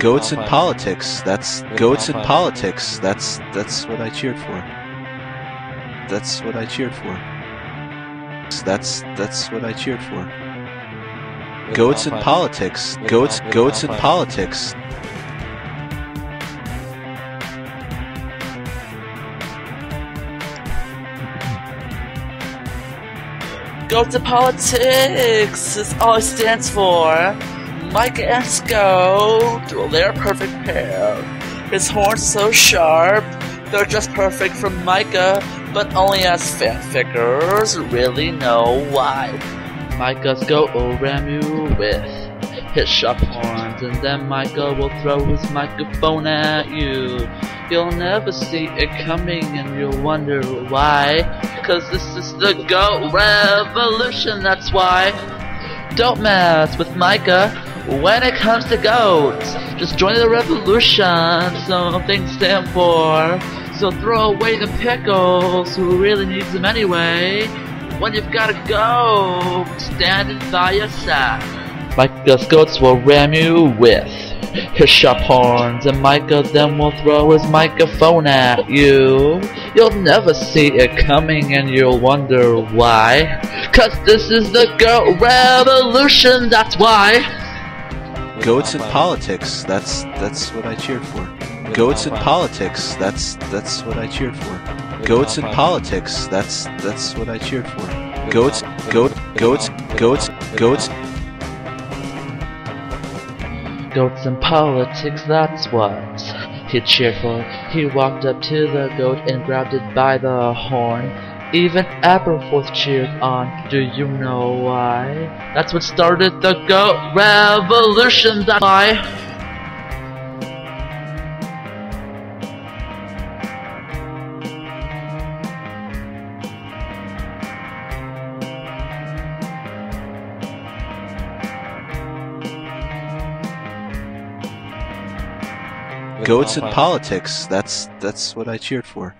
goats in politics. That's goats in politics. That's what I cheered for. That's what I cheered for. That's what I cheered for. Goats in politics. Goats in politics. Goats in politics is all it stands for. Mike and Sco, they're a perfect pair. His horns so sharp, they're just perfect for Micah, but only us fanfickers really know why. Micah's goat will ram you with his sharp horns, and then Micah will throw his microphone at you. You'll never see it coming, and you'll wonder why. Because this is the goat revolution, that's why. Don't mess with Micah when it comes to goats. Just join the revolution, some things stand for. So throw away the pickles, who really needs them anyway. When you've got a goat standing by your side, Micah's goats will ram you with his sharp horns, and Micah then will throw his microphone at you. You'll never see it coming, and you'll wonder why. Cause this is the goat revolution, that's why. Goats in politics, that's what I cheered for. Goats in politics, that's what I cheered for. Goats in politics, that's what I cheered for. Goats, goats. Goats in politics, that's what he cheered for. He walked up to the goat and grabbed it by the horn. Even Aberforth cheered on, do you know why? That's what started the goat revolution, that's why. Goats in politics, that's what I cheered for.